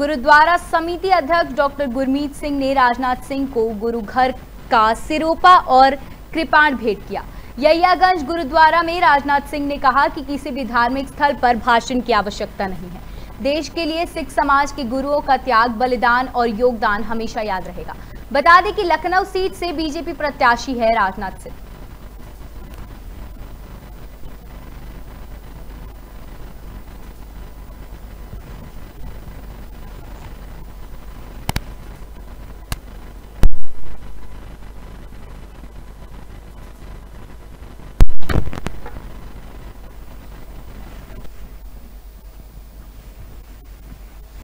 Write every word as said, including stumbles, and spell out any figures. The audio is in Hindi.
गुरुद्वारा समिति अध्यक्ष डॉक्टर गुरमीत सिंह ने राजनाथ सिंह को गुरु घर का सिरोपा और कृपाण भेंट किया। याहियागंज गुरुद्वारा में राजनाथ सिंह ने कहा कि किसी भी धार्मिक स्थल पर भाषण की आवश्यकता नहीं है। देश के लिए सिख समाज के गुरुओं का त्याग, बलिदान और योगदान हमेशा याद रहेगा। बता दें कि लखनऊ सीट से बीजेपी प्रत्याशी है राजनाथ सिंह।